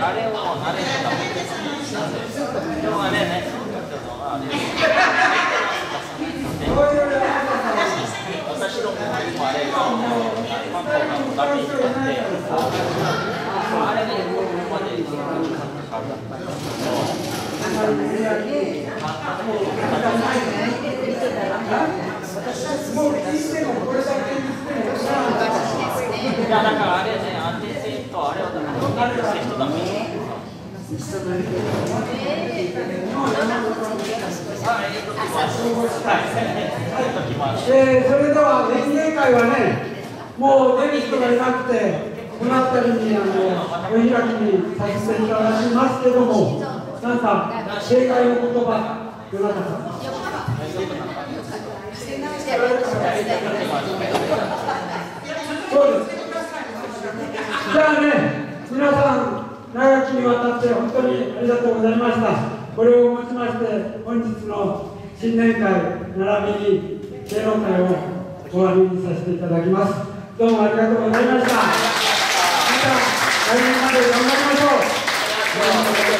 ありがとうございました。また来年まで頑張りましょう。